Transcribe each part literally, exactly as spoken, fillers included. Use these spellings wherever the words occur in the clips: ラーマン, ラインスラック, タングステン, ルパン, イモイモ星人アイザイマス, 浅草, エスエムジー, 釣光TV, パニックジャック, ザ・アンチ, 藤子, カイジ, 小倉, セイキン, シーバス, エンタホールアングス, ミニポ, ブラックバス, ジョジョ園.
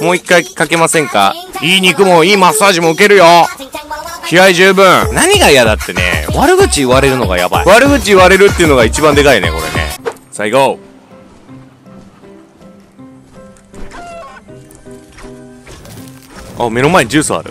もう一回かけませんか。いい肉もいいマッサージも受けるよ。気合十分。何が嫌だってね、悪口言われるのがやばい。悪口言われるっていうのが一番でかいね、これね。さあ行こう。あ、目の前にジュースある。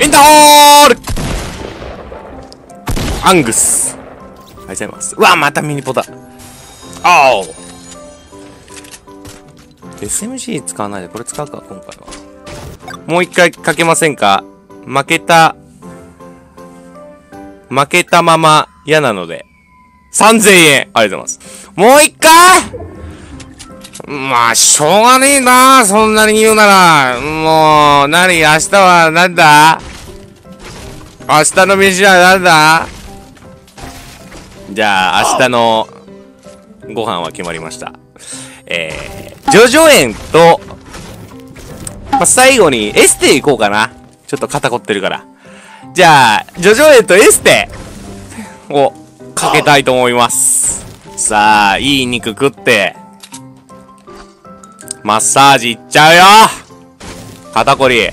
エンタホールアングスありがとうございます。うわ、またミニポだ。あお エスエムジー 使わないでこれ使うか。今回はもう一回かけませんか。負けた負けたまま嫌なのでさんぜんえんありがとうございます。もう一回。まあしょうがねえな、そんなに言うなら。もう何、明日はなんだ、明日の飯はなんだ。じゃあ明日のご飯は決まりました。えー、ジョジョ園と、まあ、最後にエステ行こうかな。ちょっと肩凝ってるから。じゃあ、ジョジョ園とエステをかけたいと思います。さあ、いい肉食って、マッサージいっちゃうよ。肩こり。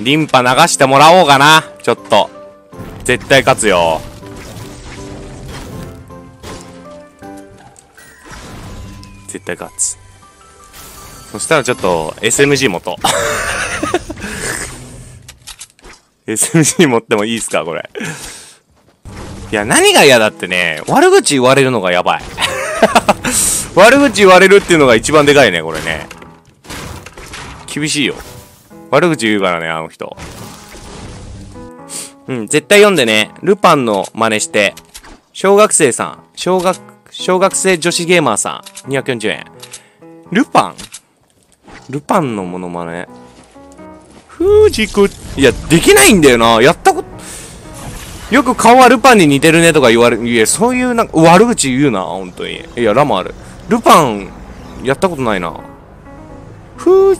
リンパ流してもらおうかな。ちょっと。絶対勝つよ。絶対勝つ。そしたらちょっと エスエムジー 持とう。エスエムジー 持ってもいいですかこれ。いや、何が嫌だってね、悪口言われるのがやばい。悪口言われるっていうのが一番でかいね、これね。厳しいよ。悪口言うからね、あの人。うん、絶対読んでね。ルパンの真似して。小学生さん。小学小学生女子ゲーマーさんにひゃくよんじゅうえん。ルパンルパンのモノマネ藤子。いや、できないんだよな。やったこと、よく顔はルパンに似てるねとか言われる。いや、そういうなんか悪口言うな本当に。いや、ラもある。ルパンやったことないな。ふ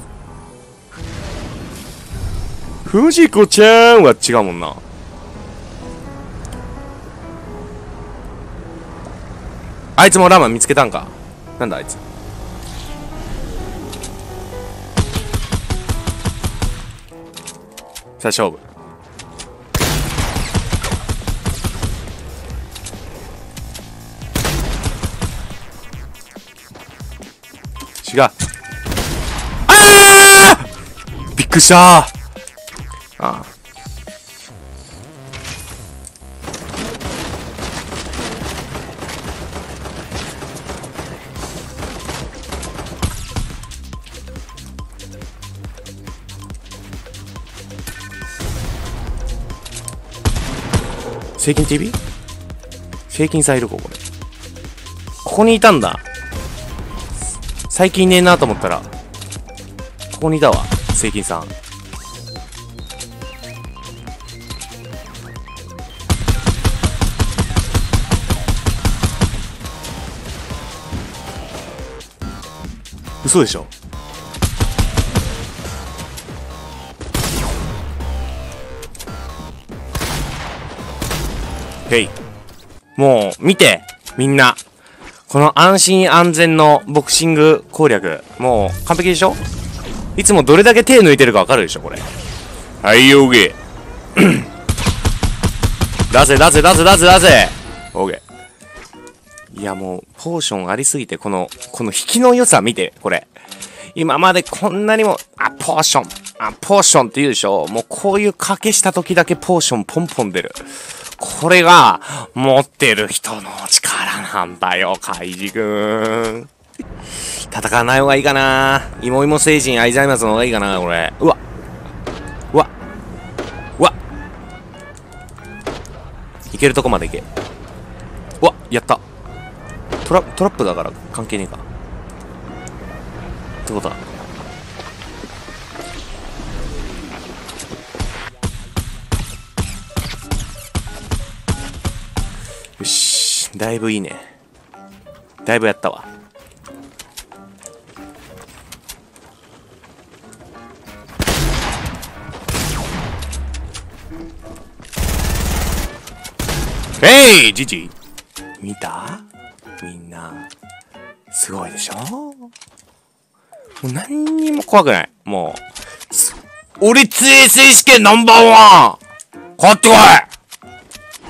藤子ちゃんは違うもんな。あいつもラーマン見つけたんか。なんだあいつ。さあ勝負。違う。ああびっくりした。ああセイキン ティーブイ？ セイキンさんいるかこれ。ここにいたんだ。最近いねえなと思ったらここにいたわ、セイキンさん。嘘でしょ。もう見てみんな、この安心安全のボクシング攻略もう完璧でしょ。いつもどれだけ手抜いてるか分かるでしょこれ。はいオーケー。出せ出せ出せ出せ出せオーケー。いやもうポーションありすぎて、このこの引きの良さ見てこれ。今までこんなにも、あポーションあポーションって言うでしょ。もうこういう賭けした時だけポーションポンポン出る。これが、持ってる人の力なんだよ、カイジ君。戦わない方がいいかな。イモイモ星人アイザイマスの方がいいかな、これ。うわ。うわ。うわ。いけるとこまでいけ。うわ、やった。トラ、トラップだから関係ねえか。ってことだ。だいぶいいね。だいぶやったわ。えいじじい見た？みんな。すごいでしょ？もう何にも怖くない。もう。俺杖選手権ナンバーワン！勝ってこ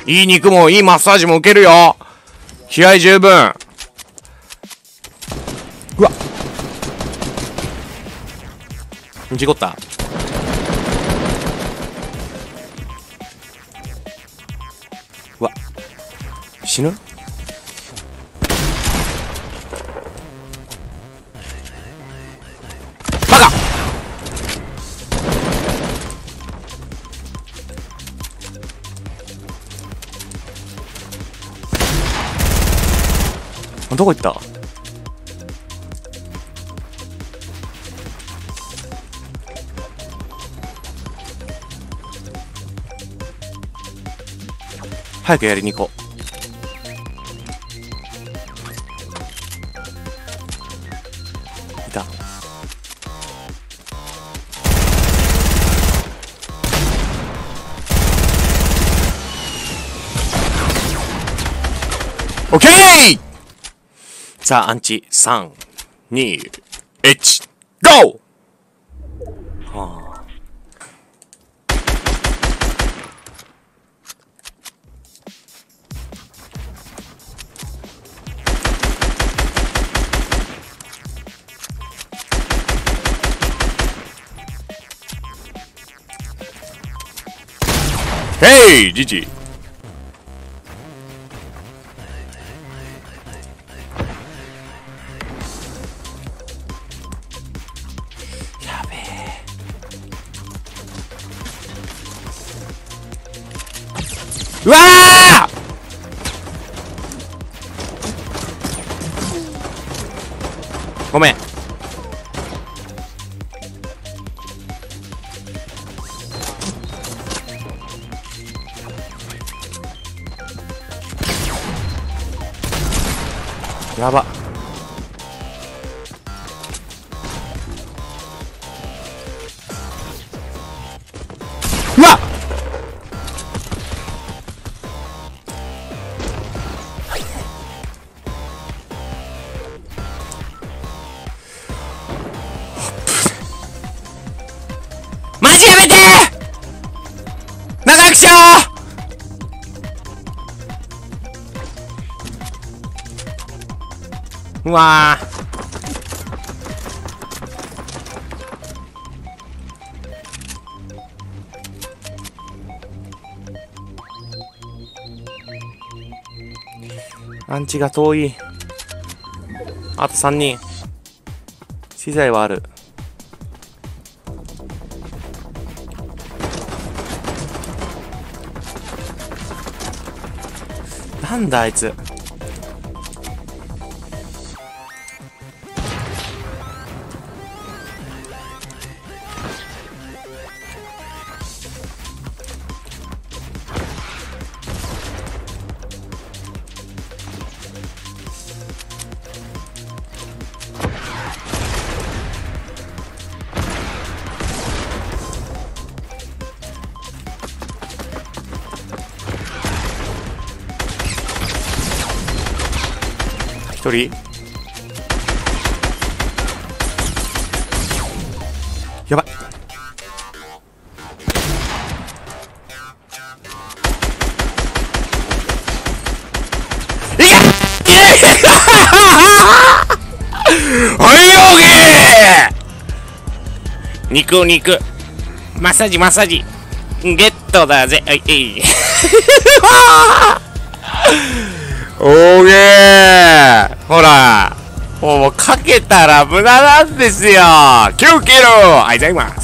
い！いい肉もいいマッサージも受けるよ！気合十分！うわ！事故った。うわ。死ぬ？どこ行った？早くやりに行こう。いた。オッケー！ザ・アンチ、さん、に、いち、ゴー！はあ、ヘイ！じじい！うわあ！ごめん。やば。うわっ！うわー、アンチが遠い。あとさんにん。資材はある。なんだあいつ。一人やばい。いやはいよげー、肉を肉マッサージマッサージゲットだぜ。はいいおーげー、ほらもうかけたら無駄なんですよ。きゅうキロありがとうございます。